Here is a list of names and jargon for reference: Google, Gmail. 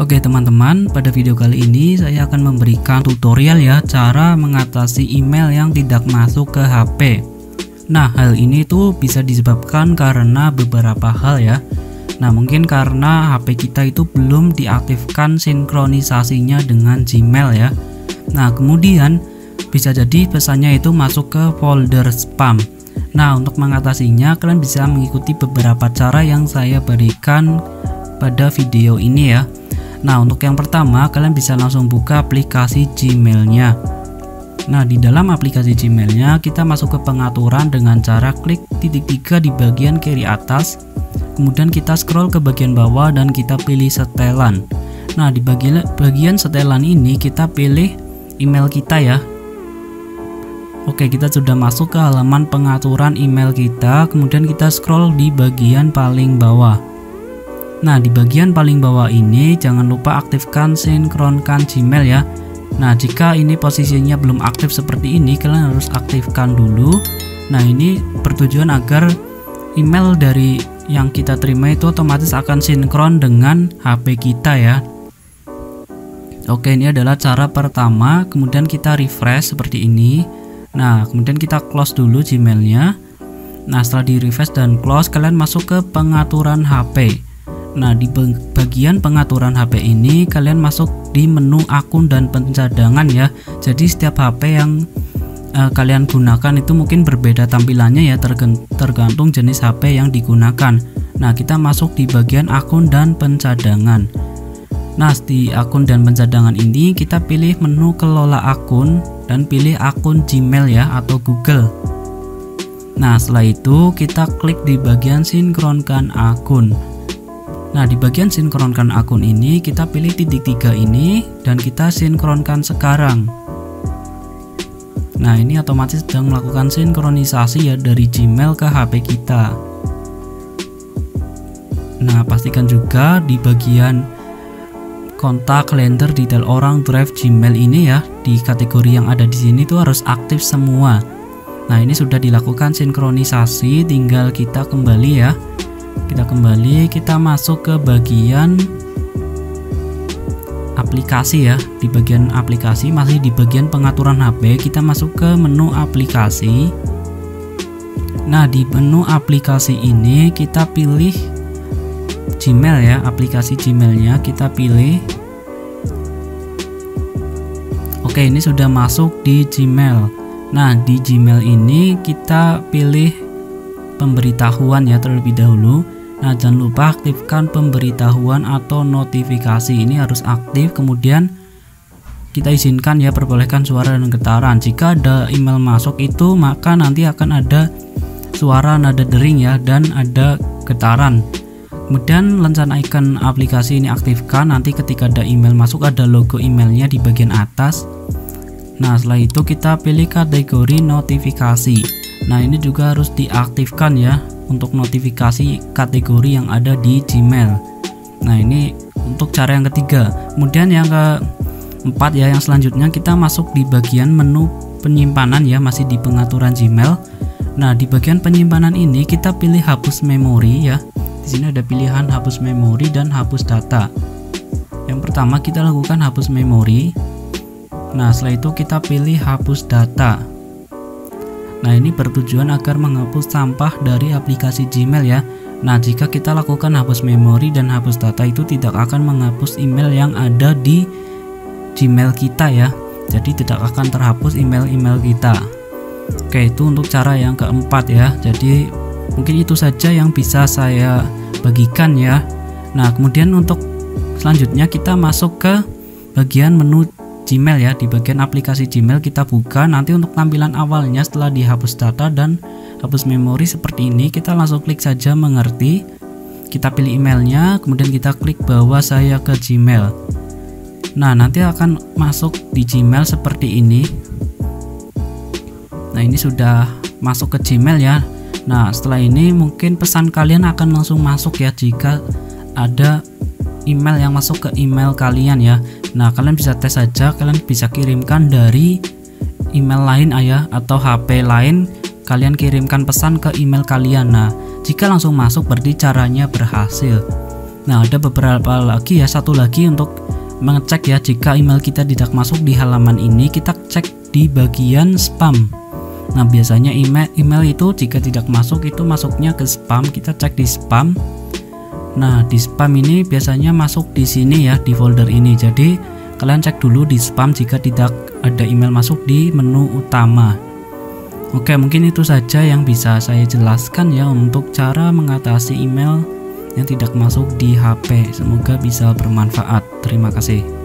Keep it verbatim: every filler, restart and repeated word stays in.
Oke teman-teman, pada video kali ini saya akan memberikan tutorial ya, cara mengatasi email yang tidak masuk ke H P. Nah, hal ini tuh bisa disebabkan karena beberapa hal ya. Nah, mungkin karena H P kita itu belum diaktifkan sinkronisasinya dengan Gmail ya. Nah, kemudian bisa jadi pesannya itu masuk ke folder spam. Nah, untuk mengatasinya kalian bisa mengikuti beberapa cara yang saya berikan pada video ini ya. Nah, untuk yang pertama kalian bisa langsung buka aplikasi Gmail-nya. Nah, di dalam aplikasi Gmail-nya kita masuk ke pengaturan dengan cara klik titik tiga di bagian kiri atas. Kemudian kita scroll ke bagian bawah dan kita pilih setelan. Nah, di bagian, bagian setelan ini kita pilih email kita ya. Oke, kita sudah masuk ke halaman pengaturan email kita. Kemudian kita scroll di bagian paling bawah. Nah, di bagian paling bawah ini jangan lupa aktifkan sinkronkan Gmail ya. Nah, jika ini posisinya belum aktif seperti ini, kalian harus aktifkan dulu. Nah, ini bertujuan agar email dari yang kita terima itu otomatis akan sinkron dengan H P kita ya. Oke, ini adalah cara pertama. Kemudian kita refresh seperti ini. Nah, kemudian kita close dulu Gmail-nya. Nah, setelah di refresh dan close, kalian masuk ke pengaturan H P. Nah, di bagian pengaturan H P ini kalian masuk di menu akun dan pencadangan ya. Jadi setiap H P yang uh, kalian gunakan itu mungkin berbeda tampilannya ya, tergantung jenis H P yang digunakan. Nah, kita masuk di bagian akun dan pencadangan. Nah, di akun dan pencadangan ini kita pilih menu kelola akun dan pilih akun Gmail ya atau Google. Nah, setelah itu kita klik di bagian sinkronkan akun. Nah, di bagian sinkronkan akun ini kita pilih titik tiga ini dan kita sinkronkan sekarang. Nah, ini otomatis sedang melakukan sinkronisasi ya dari Gmail ke H P kita. Nah, pastikan juga di bagian kontak, kalender, detail orang, drive, Gmail ini ya, di kategori yang ada di sini tuh harus aktif semua. Nah, ini sudah dilakukan sinkronisasi, tinggal kita kembali ya. Kita kembali, kita masuk ke bagian aplikasi ya. Di bagian aplikasi, masih di bagian pengaturan H P, kita masuk ke menu aplikasi. Nah, di menu aplikasi ini kita pilih Gmail ya, aplikasi Gmail-nya kita pilih. Oke, ini sudah masuk di Gmail. Nah, di Gmail ini kita pilih pemberitahuan ya terlebih dahulu. Nah, jangan lupa aktifkan pemberitahuan atau notifikasi, ini harus aktif. Kemudian kita izinkan ya, perbolehkan suara dan getaran. Jika ada email masuk itu maka nanti akan ada suara nada dering ya dan ada getaran. Kemudian lencana icon aplikasi ini aktifkan, nanti ketika ada email masuk ada logo emailnya di bagian atas. Nah, setelah itu kita pilih kategori notifikasi. Nah, ini juga harus diaktifkan ya untuk notifikasi kategori yang ada di Gmail. Nah, ini untuk cara yang ketiga. Kemudian yang keempat ya, yang selanjutnya kita masuk di bagian menu penyimpanan ya, masih di pengaturan Gmail. Nah, di bagian penyimpanan ini kita pilih hapus memori ya. Di sini ada pilihan hapus memori dan hapus data. Yang pertama kita lakukan hapus memori. Nah, setelah itu kita pilih hapus data. Nah, ini bertujuan agar menghapus sampah dari aplikasi Gmail ya. Nah, jika kita lakukan hapus memori dan hapus data itu tidak akan menghapus email yang ada di Gmail kita ya. Jadi tidak akan terhapus email-email kita. Oke, itu untuk cara yang keempat ya. Jadi mungkin itu saja yang bisa saya bagikan ya. Nah, kemudian untuk selanjutnya kita masuk ke bagian menu Gmail ya. Di bagian aplikasi Gmail kita buka. Nanti untuk tampilan awalnya setelah dihapus data dan hapus memori seperti ini, kita langsung klik saja mengerti. Kita pilih emailnya, kemudian kita klik bawa saya ke Gmail. Nah, nanti akan masuk di Gmail seperti ini. Nah, ini sudah masuk ke Gmail ya. Nah, setelah ini mungkin pesan kalian akan langsung masuk ya jika ada email yang masuk ke email kalian ya. Nah, kalian bisa tes saja, kalian bisa kirimkan dari email lain ya atau H P lain, kalian kirimkan pesan ke email kalian. Nah, jika langsung masuk berarti caranya berhasil. Nah, ada beberapa lagi ya, satu lagi untuk mengecek ya jika email kita tidak masuk di halaman ini, kita cek di bagian spam. Nah, biasanya email email itu jika tidak masuk itu masuknya ke spam. Kita cek di spam. Nah, di spam ini biasanya masuk di sini ya, di folder ini. Jadi kalian cek dulu di spam jika tidak ada email masuk di menu utama. Oke, mungkin itu saja yang bisa saya jelaskan ya untuk cara mengatasi email yang tidak masuk di H P. Semoga bisa bermanfaat. Terima kasih.